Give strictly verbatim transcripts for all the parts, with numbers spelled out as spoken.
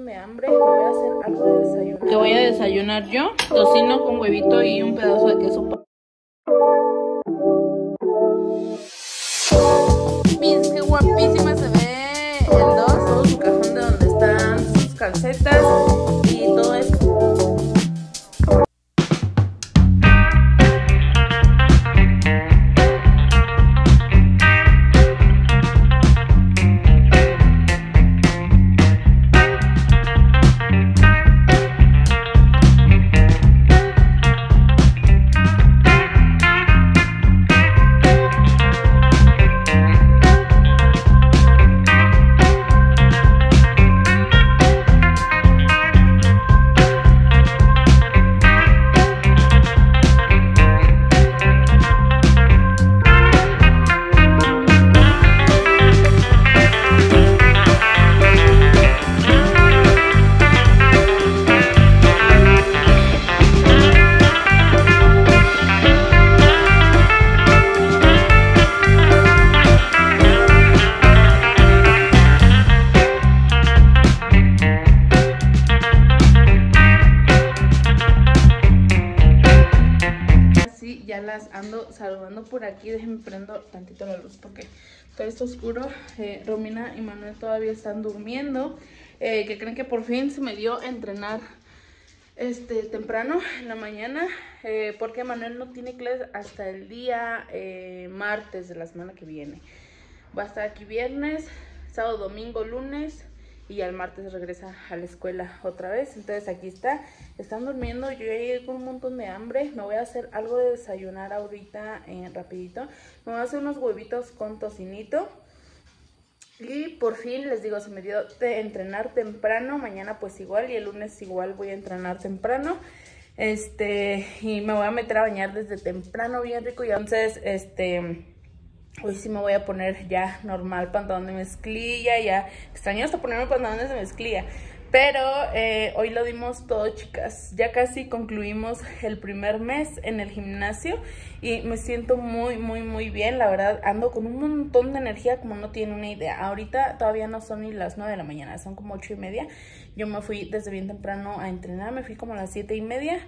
montón de hambre y me voy a hacer algo de desayuno. Te voy a desayunar yo, tocino con huevito y un pedazo de queso. Miren qué guapísima se ve el dos, todo su cajón de donde están sus calcetas y todo eso. Ando saludando por aquí, déjenme prendo tantito la luz porque todo está oscuro. eh, Romina y Manuel todavía están durmiendo, eh, que creen que por fin se me dio entrenar este temprano en la mañana, eh, porque Manuel no tiene clases hasta el día eh, martes de la semana que viene. Va a estar aquí viernes, sábado, domingo, lunes y al martes regresa a la escuela otra vez. Entonces aquí está, están durmiendo, yo ya llegué con un montón de hambre. Me voy a hacer algo de desayunar ahorita, eh, rapidito. Me voy a hacer unos huevitos con tocinito. Y por fin, les digo, se me dio de entrenar temprano. Mañana pues igual y el lunes igual voy a entrenar temprano. Este, y me voy a meter a bañar desde temprano, bien rico. Y entonces, este... hoy sí me voy a poner ya normal pantalón de mezclilla, ya extraño hasta ponerme pantalones de mezclilla. Pero eh, hoy lo dimos todo, chicas. Ya casi concluimos el primer mes en el gimnasio y me siento muy, muy, muy bien. La verdad, ando con un montón de energía como no tienen una idea. Ahorita todavía no son ni las nueve de la mañana, son como ocho y media. Yo me fui desde bien temprano a entrenar, me fui como a las siete y media.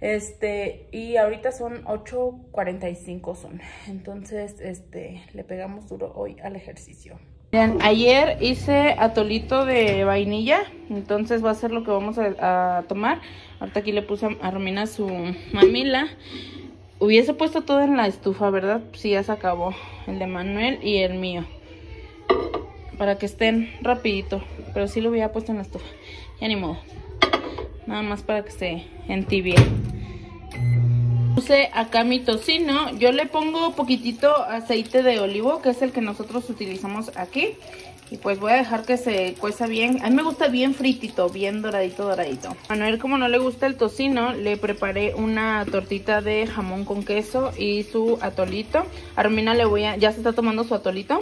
Este, y ahorita son ocho cuarenta y cinco son. Entonces, este, le pegamos duro hoy al ejercicio. Miren, ayer hice atolito de vainilla, entonces va a ser lo que vamos a, a tomar. Ahorita aquí le puse a Romina su mamila. Hubiese puesto todo en la estufa, ¿verdad? Sí, ya se acabó el de Manuel y el mío, para que estén rapidito, pero sí lo hubiera puesto en la estufa. Ya ni modo, nada más para que se entibie. Puse acá mi tocino. Yo le pongo poquitito aceite de olivo, que es el que nosotros utilizamos aquí. Y pues voy a dejar que se cueza bien. A mí me gusta bien fritito, bien doradito, doradito. A Manuel, como no le gusta el tocino, le preparé una tortita de jamón con queso y su atolito. A Romina le voy a... ya se está tomando su atolito.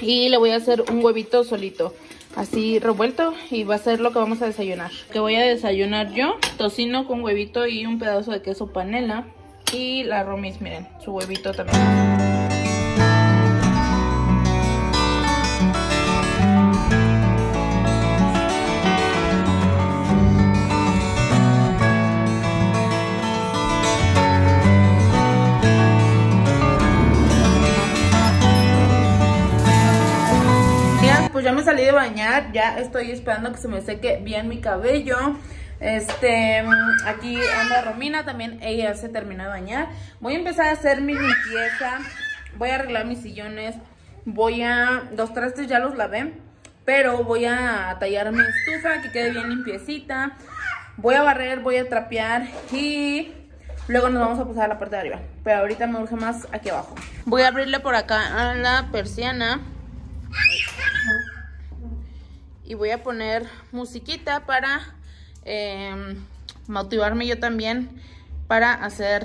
Y le voy a hacer un huevito solito, así revuelto, y va a ser lo que vamos a desayunar. Que voy a desayunar yo, tocino con huevito y un pedazo de queso panela. Y la Romis, miren, su huevito también. Pues ya me salí de bañar, ya estoy esperando que se me seque bien mi cabello. Este, aquí anda Romina, también ella se terminó de bañar. Voy a empezar a hacer mi limpieza, voy a arreglar mis sillones, voy a... los trastes ya los lavé, pero voy a tallar mi estufa, que quede bien limpiecita. Voy a barrer, voy a trapear y... luego nos vamos a pasar a la parte de arriba, pero ahorita me urge más aquí abajo. Voy a abrirle por acá a la persiana y voy a poner musiquita para eh, motivarme yo también para hacer...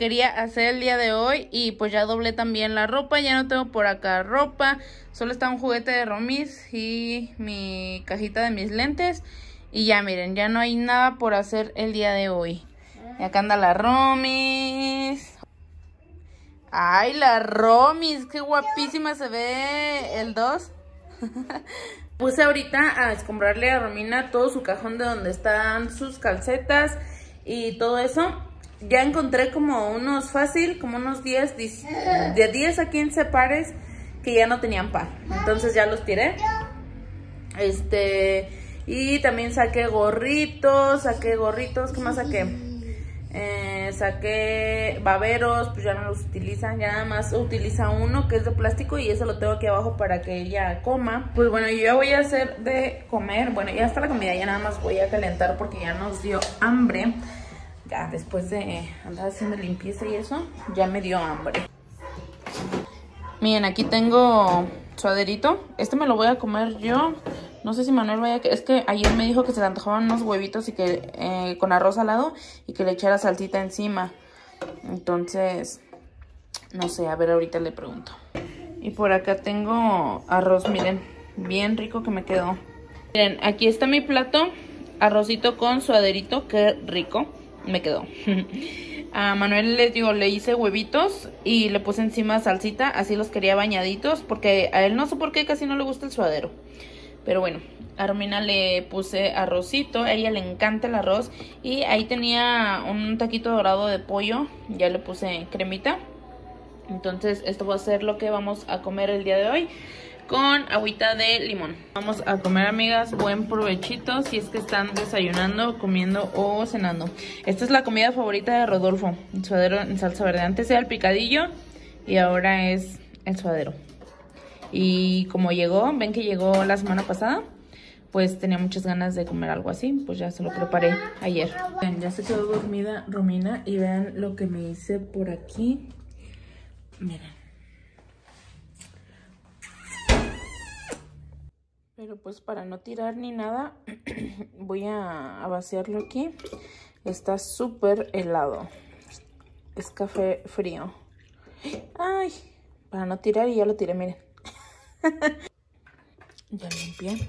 quería hacer el día de hoy. Y pues ya doblé también la ropa, ya no tengo por acá ropa, solo está un juguete de Romis y mi cajita de mis lentes. Y ya miren, ya no hay nada por hacer el día de hoy. Y acá anda la Romis. Ay, la Romis, qué guapísima se ve el dos. Puse ahorita a escombrarle a Romina todo su cajón de donde están sus calcetas y todo eso. Ya encontré como unos fácil, como unos diez, de diez a quince pares que ya no tenían par. Entonces ya los tiré. Este, y también saqué gorritos, saqué gorritos, ¿qué más saqué? Eh, saqué baberos, pues ya no los utilizan, ya nada más utiliza uno que es de plástico y eso lo tengo aquí abajo para que ella coma. Pues bueno, yo ya voy a hacer de comer. Bueno, ya está la comida, ya nada más voy a calentar porque ya nos dio hambre. Ya después de andar haciendo limpieza y eso, ya me dio hambre. Miren, aquí tengo suaderito. Este me lo voy a comer yo. No sé si Manuel vaya... Es que ayer me dijo que se le antojaban unos huevitos y que eh, con arroz al lado y que le echara salsita encima. Entonces, no sé, a ver, ahorita le pregunto. Y por acá tengo arroz, miren, bien rico que me quedó. Miren, aquí está mi plato, arrocito con suaderito, qué rico me quedó. A Manuel les digo, le hice huevitos y le puse encima salsita, así los quería bañaditos porque a él no sé por qué casi no le gusta el suadero. Pero bueno, a Romina le puse arrocito, a ella le encanta el arroz. Y ahí tenía un taquito dorado de pollo, ya le puse cremita. Entonces esto va a ser lo que vamos a comer el día de hoy, con agüita de limón. Vamos a comer, amigas, buen provechito si es que están desayunando, comiendo o cenando. Esta es la comida favorita de Rodolfo, el suadero en salsa verde. Antes era el picadillo y ahora es el suadero. Y como llegó, ven que llegó la semana pasada, pues tenía muchas ganas de comer algo así, pues ya se lo preparé ayer. Bien, ya se quedó dormida Romina y vean lo que me hice por aquí. Miren. Pero pues para no tirar ni nada, voy a vaciarlo aquí. Está súper helado. Es café frío. Ay, para no tirar y ya lo tiré, miren. Ya limpié.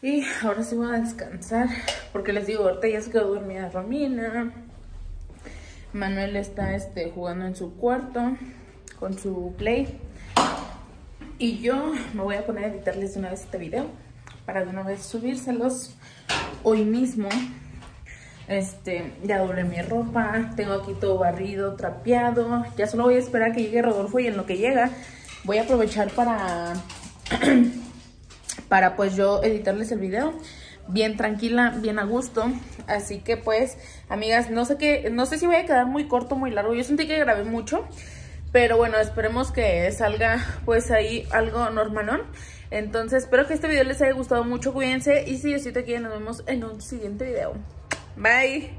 Y ahora sí voy a descansar, porque les digo, ahorita ya se quedó dormida Romina. Manuel está este, jugando en su cuarto con su play. Y yo me voy a poner a editarles de una vez este video para de una vez subírselos hoy mismo. Este, ya doblé mi ropa, tengo aquí todo barrido, trapeado. Ya solo voy a esperar a que llegue Rodolfo y en lo que llega voy a aprovechar para, para pues yo editarles el video bien tranquila, bien a gusto. Así que pues, amigas, no sé qué, no sé si voy a quedar muy corto o muy largo. Yo sentí que grabé mucho, pero bueno, esperemos que salga pues ahí algo normalón. Entonces, espero que este video les haya gustado mucho, cuídense. Y si yo estoy aquí, nos vemos en un siguiente video. Bye.